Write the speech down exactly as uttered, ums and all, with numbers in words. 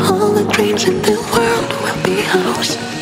All the dreams in the world will be ours.